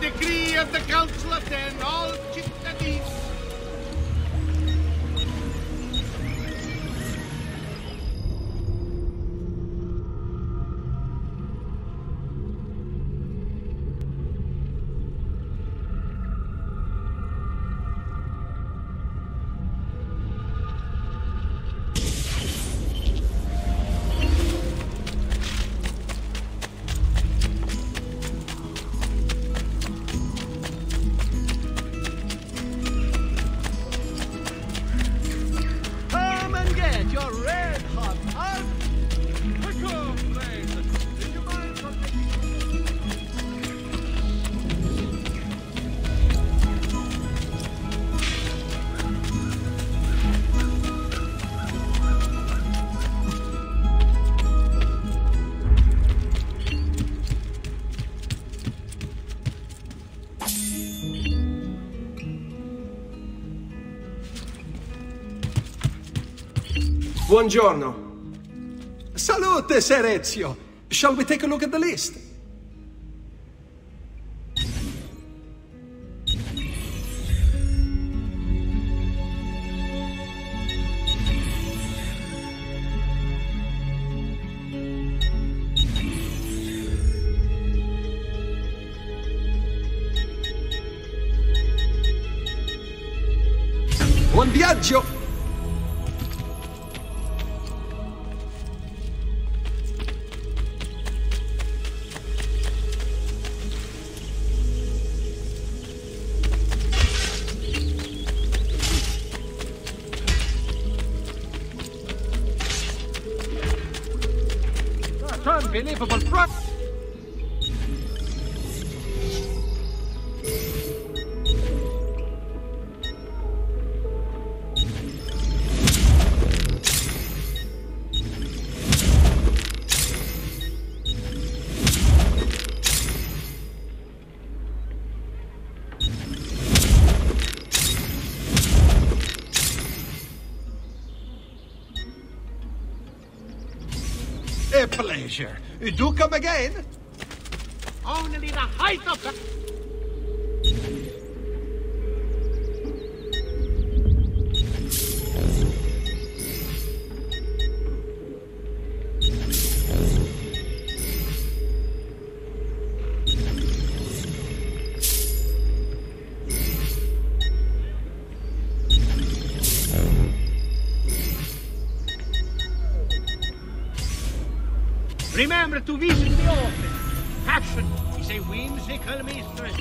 decree of the Council of Ten, all cittadini. Buongiorno. Salute, Serezio. Shall we take a look at the list? Buon viaggio! A pleasure. Do come again? Only the height of the... Remember to visit the office. Action is a whimsical mistress.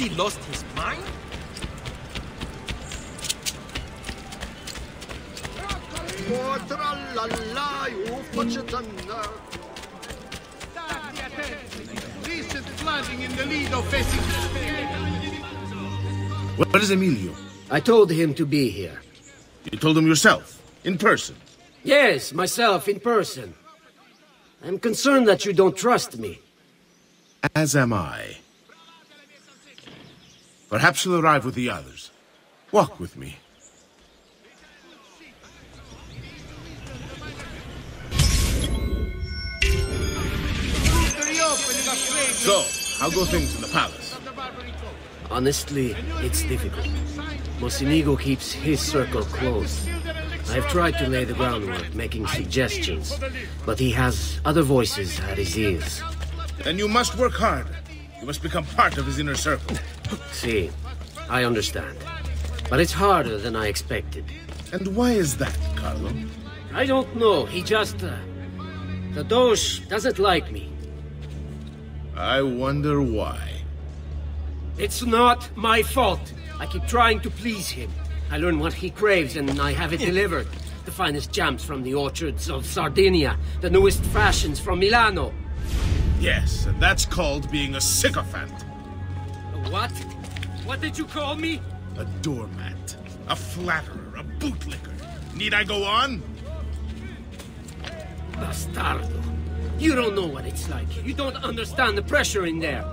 He lost his mind? Where is Emilio? I told him to be here. You told him yourself? In person? Yes, myself, in person. I'm concerned that you don't trust me. As am I. Perhaps you'll arrive with the others. Walk with me. So, how go things in the palace? Honestly, it's difficult. Mocenigo keeps his circle closed. I've tried to lay the groundwork, making suggestions, but he has other voices at his ears. Then you must work hard. You must become part of his inner circle. See, I understand. But it's harder than I expected. And why is that, Carlo? I don't know. He just... the Doge doesn't like me. I wonder why. It's not my fault. I keep trying to please him. I learn what he craves and I have it delivered. The finest jams from the orchards of Sardinia, the newest fashions from Milano. Yes, and that's called being a sycophant. A what? What did you call me? A doormat, a flatterer, a bootlicker. Need I go on? Bastardo. You don't know what it's like. You don't understand the pressure in there.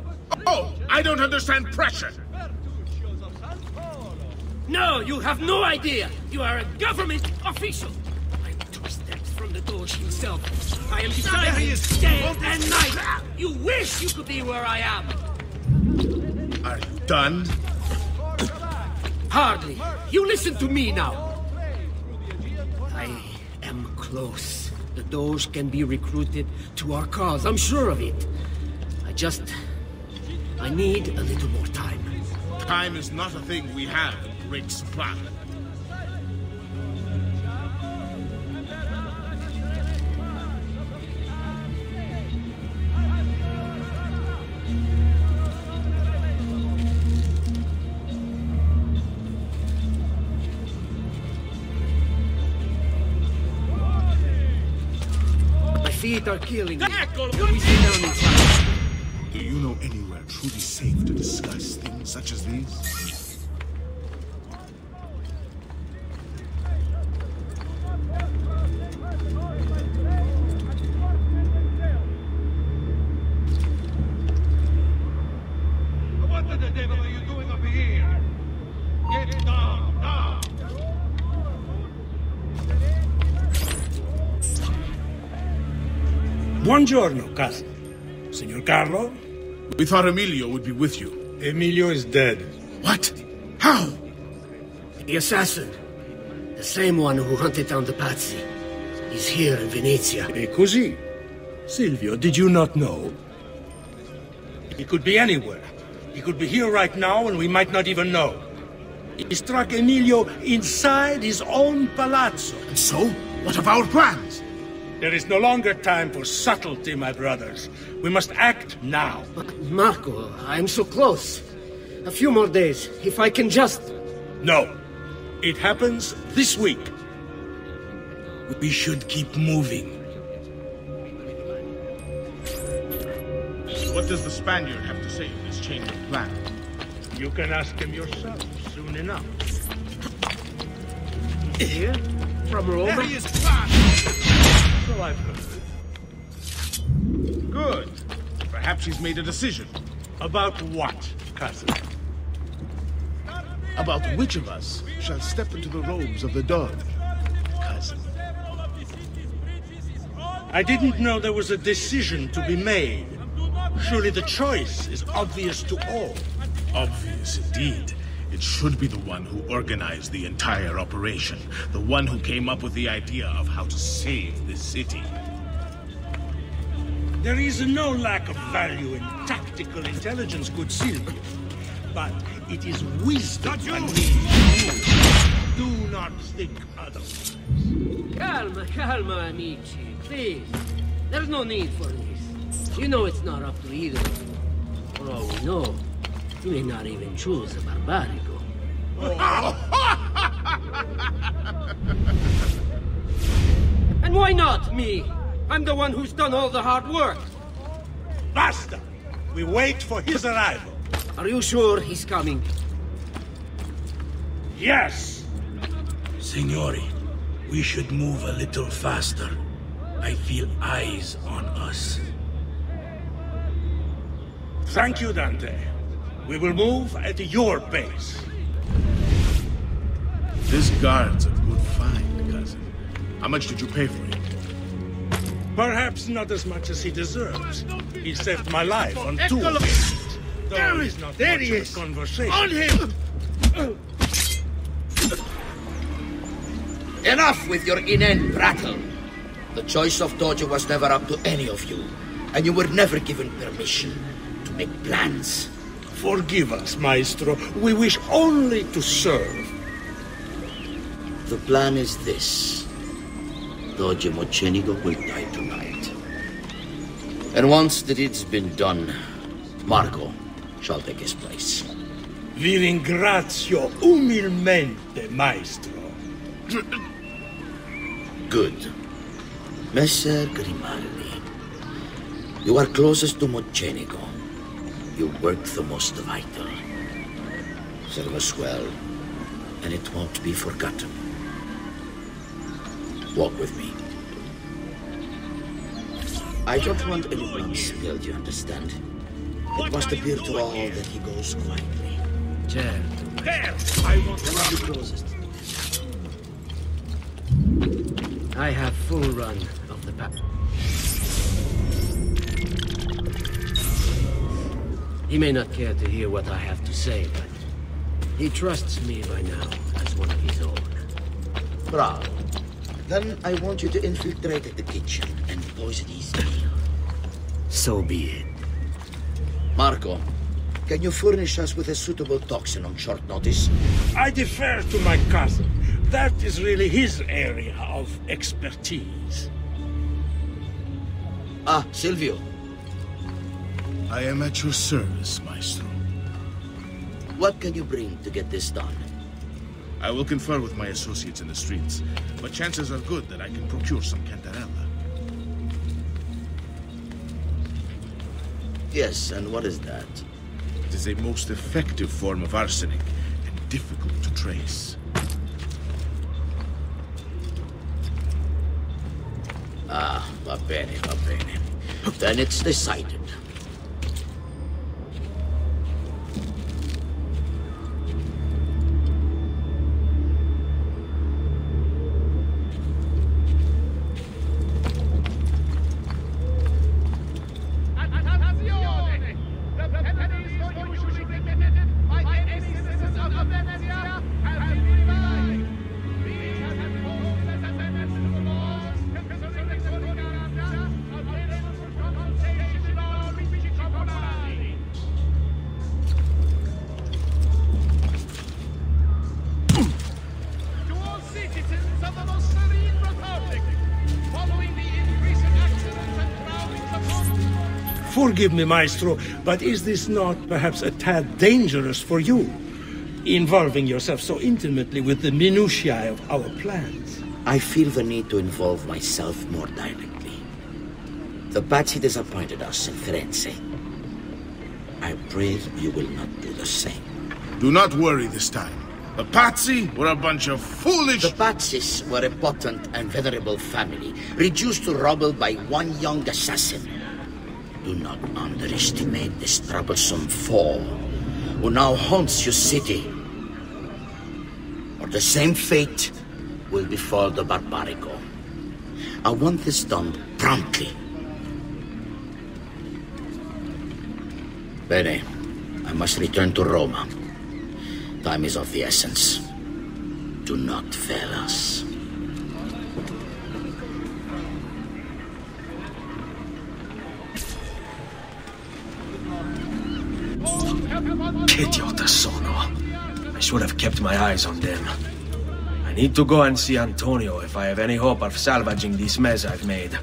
Oh, I don't understand pressure! No, you have no idea! You are a government official! I am 2 steps from the Doge himself. I am deciding day and night! You wish you could be where I am! Are you done? Hardly. You listen to me now. I am close. The Doge can be recruited to our cause, I'm sure of it. I need a little more time. Time is not a thing we have in great supply. My feet are killing me. Do you know anywhere truly safe to discuss things such as these? What the devil are you doing up here? Get it down, now! Buongiorno, cousin. Signor Carlo? We thought Emilio would be with you. Emilio is dead. What? How? The assassin. The same one who hunted down the Pazzi. He's here in Venezia. E così? Silvio, did you not know? He could be anywhere. He could be here right now and we might not even know. He struck Emilio inside his own palazzo. And so? What of our plans? There is no longer time for subtlety, my brothers. We must act now. But Marco, I'm so close. A few more days, if I can just... No. It happens this week. We should keep moving. What does the Spaniard have to say in this change of plan? You can ask him yourself soon enough. Here? From Roma? There he is fast! Good. Perhaps he's made a decision. About what, cousin? About which of us shall step into the robes of the Doge, cousin? I didn't know there was a decision to be made. Surely the choice is obvious to all. Obvious indeed. It should be the one who organized the entire operation. The one who came up with the idea of how to save this city. There is no lack of value in tactical intelligence, good Silvio. But it is wisdom that we do. Do not think otherwise. Calma, calma, amici. Please. There's no need for this. You know it's not up to either of you. For all we know, you may not even choose a Barbarigo. Oh. And why not me? I'm the one who's done all the hard work. Basta! We wait for his arrival. Are you sure he's coming? Yes! Signori, we should move a little faster. I feel eyes on us. Thank you, Dante. We will move at your pace. This guard's a good find, cousin. How much did you pay for it? Perhaps not as much as he deserves. He saved my life on two occasions. There is not much of a conversation. On him! Enough with your inane prattle. The choice of torture was never up to any of you, and you were never given permission to make plans. Forgive us, Maestro. We wish only to serve. The plan is this. Doge Mocenigo will die tonight. And once the deed's been done, Marco shall take his place. Vi ringrazio umilmente, Maestro. Good. Messer Grimaldi, you are closest to Mocenigo. You work the most vital. Serve us well, and it won't be forgotten. Walk with me. I don't want anyone killed, you understand? It must appear to all that he goes quietly. Certo. I want to run the closest. I have full run of the pack. He may not care to hear what I have to say, but he trusts me by now as one of his own. Bravo. Then I want you to infiltrate the kitchen and poison his meal. So be it. Marco, can you furnish us with a suitable toxin on short notice? I defer to my cousin. That is really his area of expertise. Ah, Silvio. I am at your service, Maestro. What can you bring to get this done? I will confer with my associates in the streets, but chances are good that I can procure some Cantarella. Yes, and what is that? It is a most effective form of arsenic, and difficult to trace. Ah, va bene, va bene. Then it's decided. Forgive me, Maestro, but is this not perhaps a tad dangerous for you, involving yourself so intimately with the minutiae of our plans? I feel the need to involve myself more directly. The Pazzi disappointed us in Firenze. I pray you will not do the same. Do not worry this time. The Pazzi were a bunch of foolish... The Pazzis were a potent and venerable family, reduced to rubble by one young assassin. Do not underestimate this troublesome foe, who now haunts your city. Or the same fate will befall the Barbarigo. I want this done promptly. Bene, I must return to Roma. Time is of the essence. Do not fail us. Idiota sono. I should have kept my eyes on them. I need to go and see Antonio if I have any hope of salvaging this mess I've made.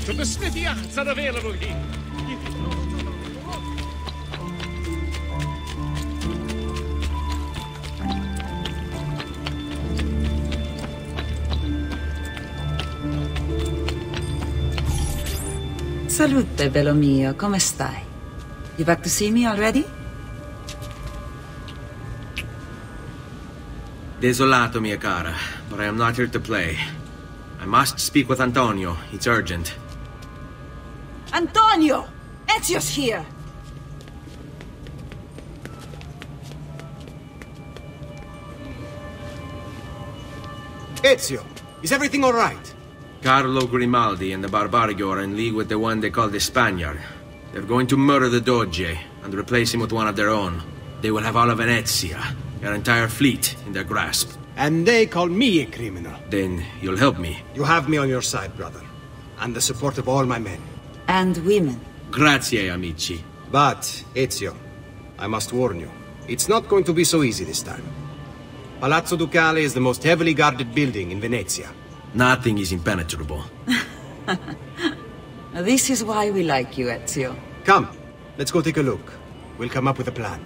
peggio, per smefiarza ad averlo lì. Salute, bello mio, come stai? You back to see me already? Desolato, mia cara, but I am not here to play. I must speak with Antonio. It's urgent. Antonio! Ezio's here! Ezio, is everything all right? Carlo, Grimaldi and the Barbarigo are in league with the one they call the Spaniard. They're going to murder the Doge and replace him with one of their own. They will have all of Venezia, their entire fleet, in their grasp. And they call me a criminal. Then you'll help me. You have me on your side, brother. And the support of all my men. And women. Grazie, amici. But, Ezio, I must warn you. It's not going to be so easy this time. Palazzo Ducale is the most heavily guarded building in Venezia. Nothing is impenetrable. This is why we like you, Ezio. Come, let's go take a look. We'll come up with a plan.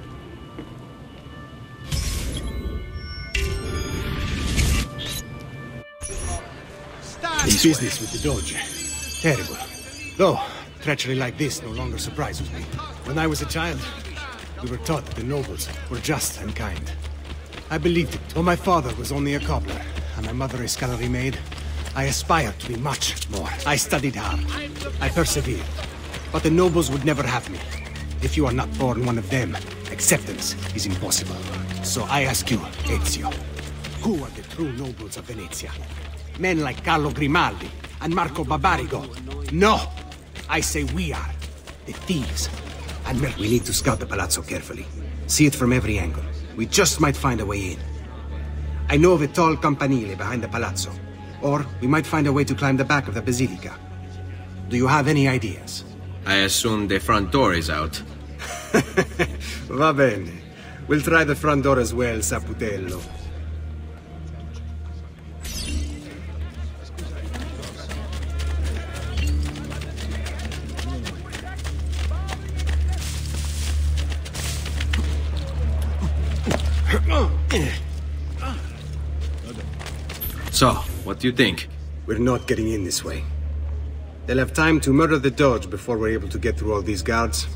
His business with the Doge. Terrible. Though, treachery like this no longer surprises me. When I was a child, we were taught that the nobles were just and kind. I believed it. Though my father was only a cobbler, and my mother a scullery maid, I aspired to be much more. I studied hard. I persevered. But the nobles would never have me. If you are not born one of them, acceptance is impossible. So I ask you, Ezio, who are the true nobles of Venezia? Men like Carlo Grimaldi and Marco Barbarigo. No! I say we are the thieves. And we need to scout the palazzo carefully. See it from every angle. We just might find a way in. I know of a tall campanile behind the palazzo. Or we might find a way to climb the back of the Basilica. Do you have any ideas? I assume the front door is out. Va bene. We'll try the front door as well, Saputello. So, what do you think? We're not getting in this way. They'll have time to murder the Doge before we're able to get through all these guards.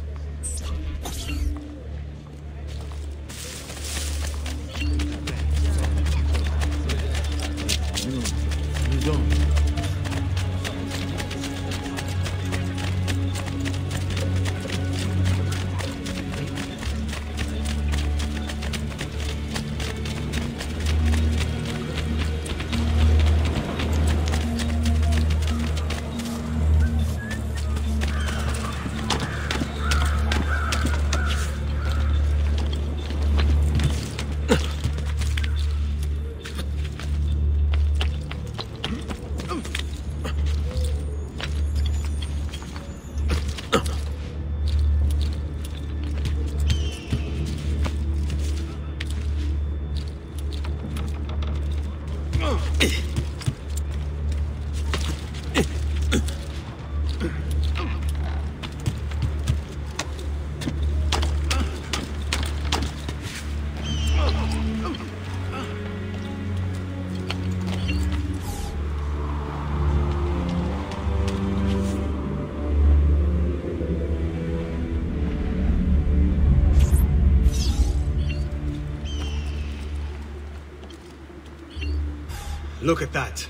Look at that.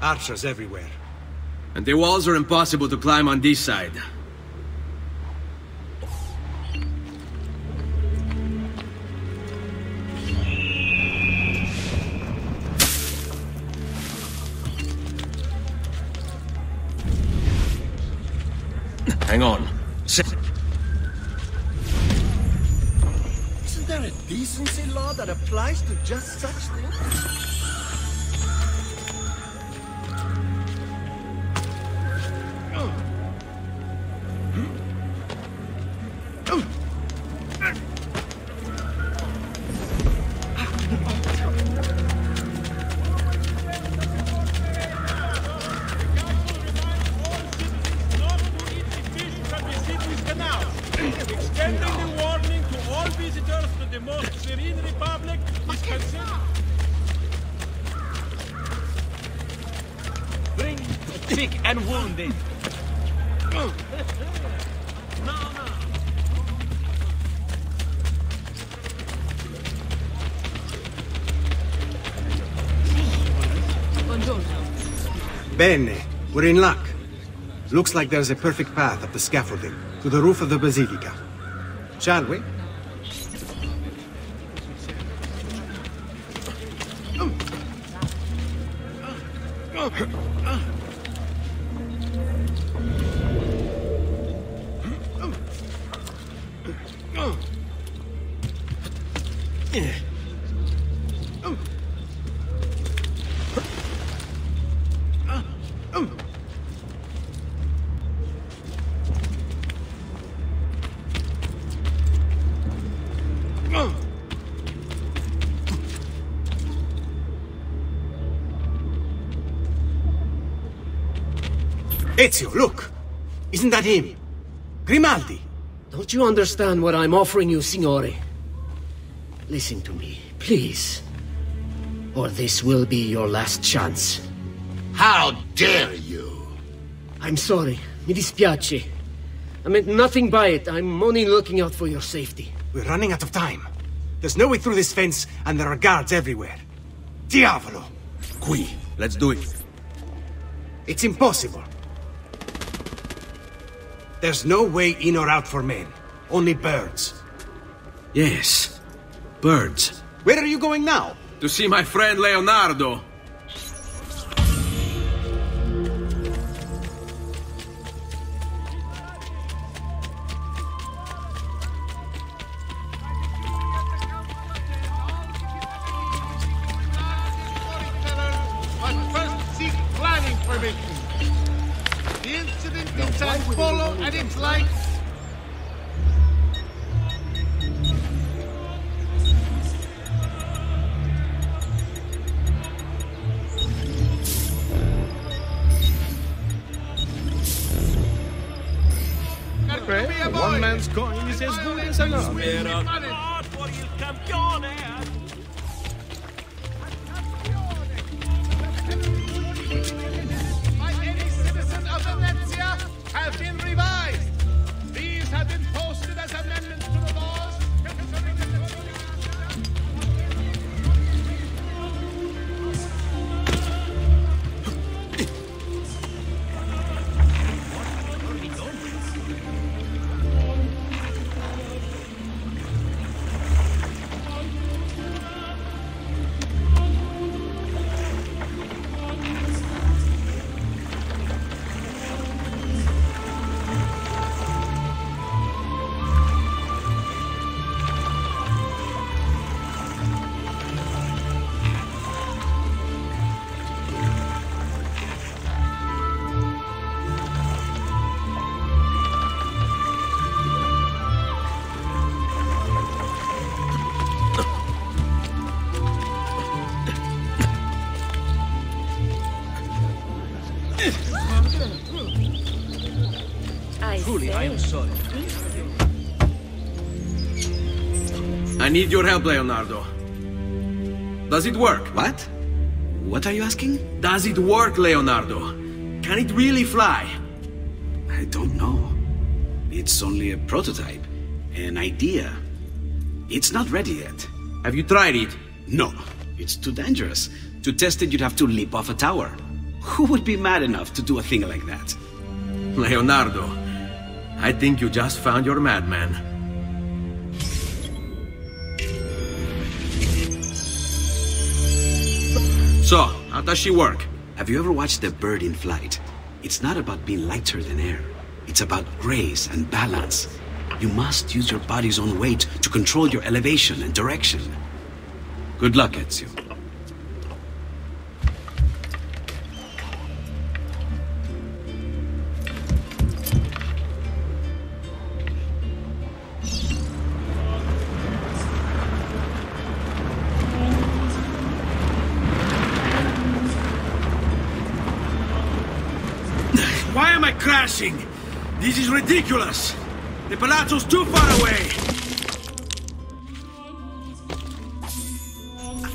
Archers everywhere. And the walls are impossible to climb on this side. Hang on. Isn't there a decency law that applies to just such things? Extending the warning to all visitors to the most serene republic is considered. Bring the sick and wounded. No. Bene, we're in luck. Looks like there's a perfect path up the scaffolding, to the roof of the Basilica. Shall we? Ezio, look! Isn't that him? Grimaldi! Don't you understand what I'm offering you, signore? Listen to me, please. Or this will be your last chance. How dare you! I'm sorry. Mi dispiace. I meant nothing by it. I'm only looking out for your safety. We're running out of time. There's no way through this fence, and there are guards everywhere. Diavolo! Qui. Let's do it. It's impossible. There's no way in or out for men. Only birds. Yes. Birds. Where are you going now? To see my friend Leonardo. I need your help, Leonardo. Does it work? What? What are you asking? Does it work, Leonardo? Can it really fly? I don't know. It's only a prototype, an idea. It's not ready yet. Have you tried it? No, it's too dangerous. To test it, you'd have to leap off a tower. Who would be mad enough to do a thing like that? Leonardo, I think you just found your madman. So, how does she work? Have you ever watched a bird in flight? It's not about being lighter than air. It's about grace and balance. You must use your body's own weight to control your elevation and direction. Good luck, Ezio. This is ridiculous! The palazzo's too far away!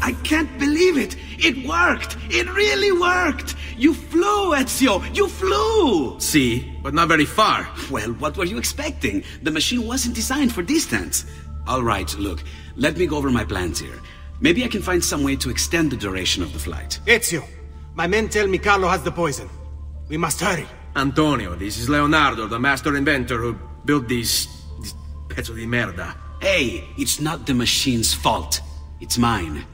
I can't believe it! It worked! It really worked! You flew, Ezio! You flew! See, but not very far. Well, what were you expecting? The machine wasn't designed for distance. All right, look, let me go over my plans here. Maybe I can find some way to extend the duration of the flight. Ezio, my men tell me Carlo has the poison. We must hurry. Antonio, this is Leonardo, the master inventor who built this pezzo di merda. Hey, it's not the machine's fault. It's mine.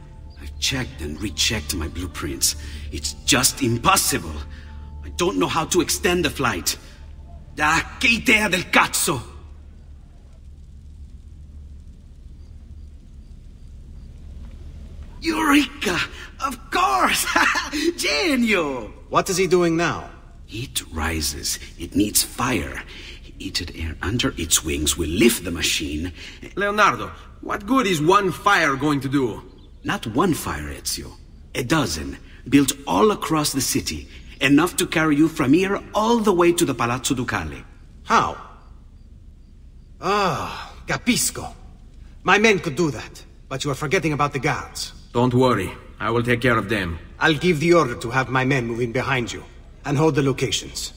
I've checked and rechecked my blueprints. It's just impossible. I don't know how to extend the flight. Che idea del cazzo! Eureka! Of course! Genio! What is he doing now? Heat rises. It needs fire. Heated air under its wings will lift the machine. Leonardo, what good is one fire going to do? Not one fire, Ezio. A dozen, built all across the city. Enough to carry you from here all the way to the Palazzo Ducale. How? Ah, capisco. My men could do that, but you are forgetting about the guards. Don't worry. I will take care of them. I'll give the order to have my men move in behind you, and hold the locations.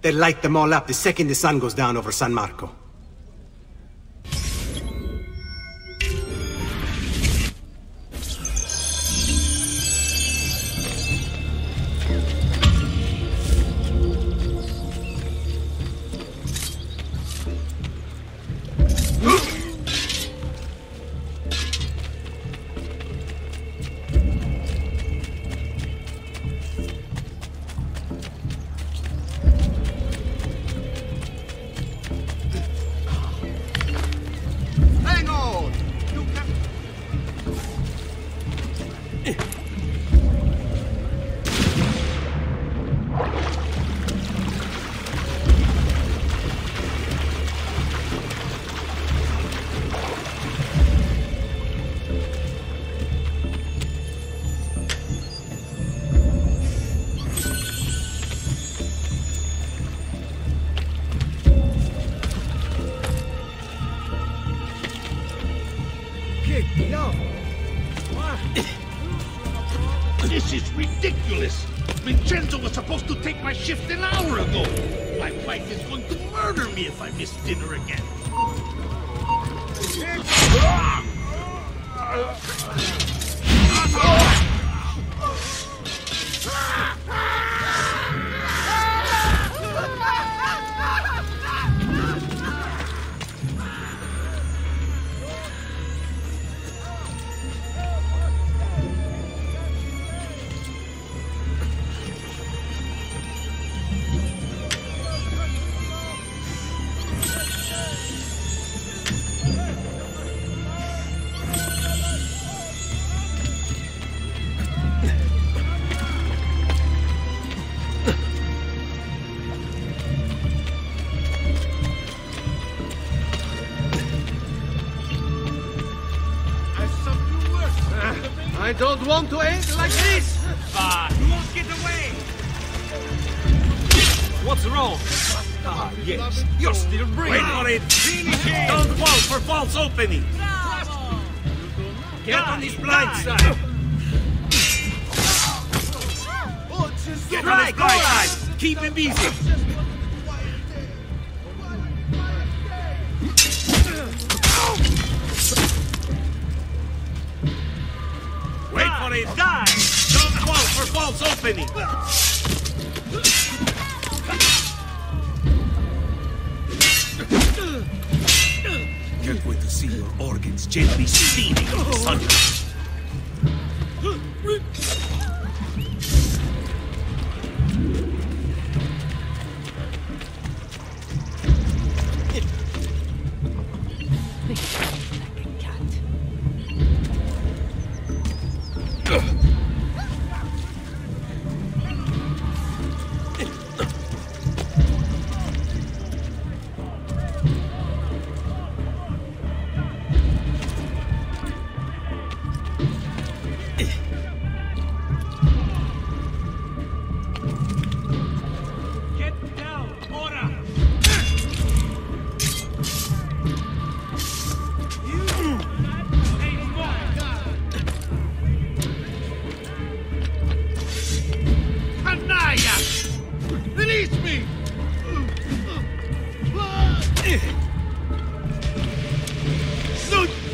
They'll light them all up the second the sun goes down over San Marco. This is ridiculous! Vincenzo was supposed to take my shift an hour ago! My wife is going to murder me if I miss dinner again! I don't want to end like this! But you won't get away! What's wrong? Ah, yes. You're still breathing! Wait for it! Finish it! Don't fall for false opening! Bravo. Get on his blind side! Get on his blind side! Keep him busy! Die! Don't fall for false opening! Can't wait to see your organs gently steaming in the sunlight.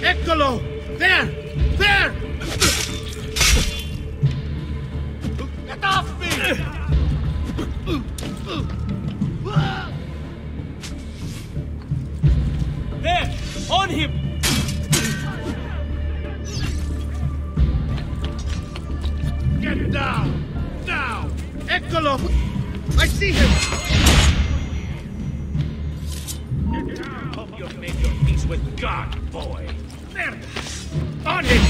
Eccolo! There! There! Get off me! There! On him! Get down! Now! Eccolo! I see him! Hope you've made your peace with God, boy! There! On him!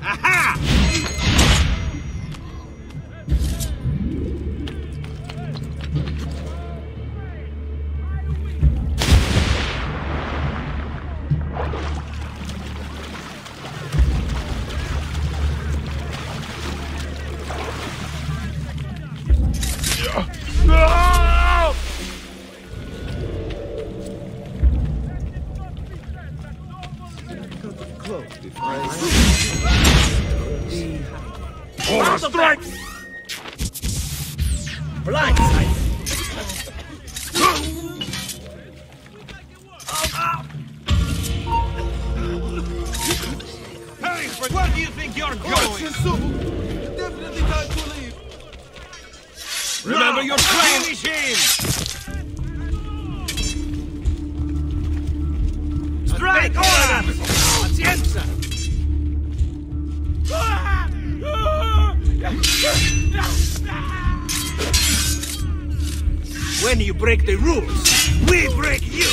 Aha! Break the rules. We break you.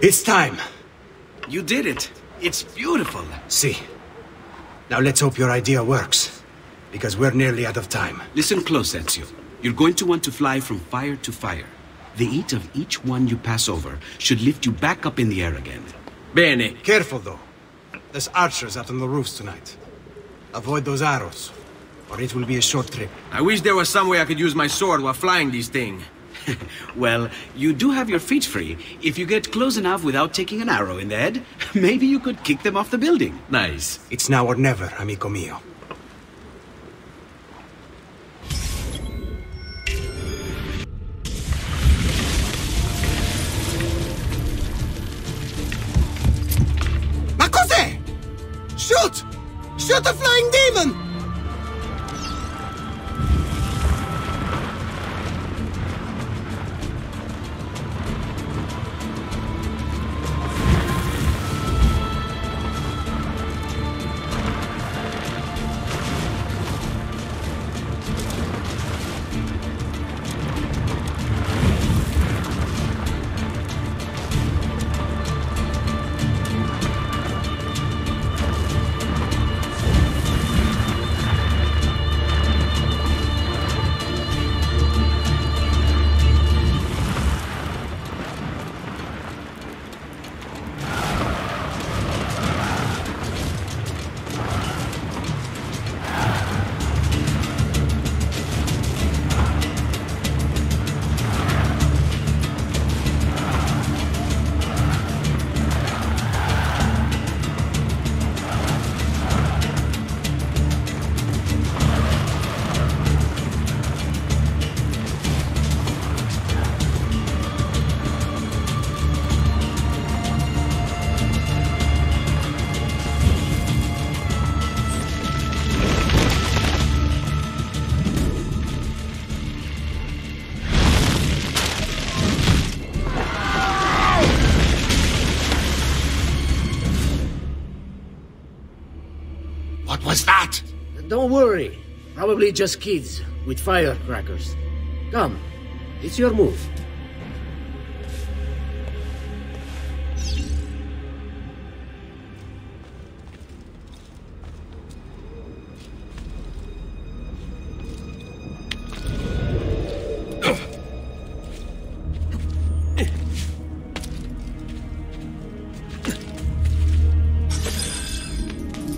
It's time. You did it. It's beautiful. See. Now let's hope your idea works, because we're nearly out of time. Listen close, Ezio. You're going to want to fly from fire to fire. The heat of each one you pass over should lift you back up in the air again. Bene. Careful, though. There's archers out on the roofs tonight. Avoid those arrows, or it will be a short trip. I wish there was some way I could use my sword while flying these things. Well, you do have your feet free. If you get close enough without taking an arrow in the head, maybe you could kick them off the building. Nice. It's now or never, amico mio. Ma cos'è? Shoot! Shoot a flying demon! Don't worry. Probably just kids with firecrackers. Come, it's your move.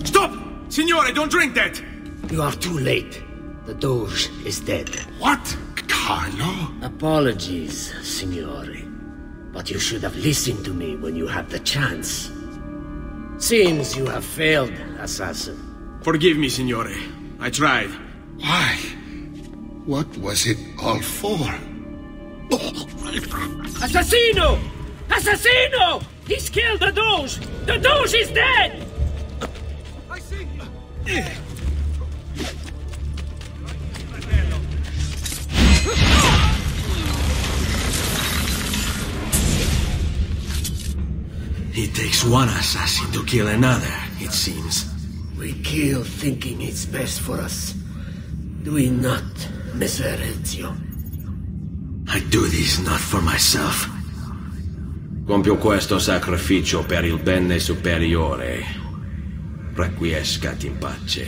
Stop! Signore, don't drink that! You are too late. The Doge is dead. What? Carlo? Apologies, Signore. But you should have listened to me when you had the chance. Seems you have failed, Assassin. Forgive me, Signore. I tried. Why? What was it all for? Assassino! Assassino! He's killed the Doge! The Doge is dead! I see. It takes one assassin to kill another, it seems. We kill thinking it's best for us. Do we not, Messer Ezio? I do this not for myself. Compio questo sacrificio per il bene superiore. Requiescat in pace.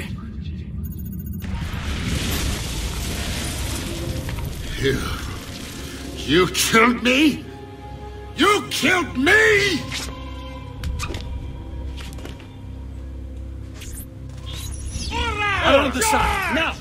You killed me? You killed me?! Out of the side, now!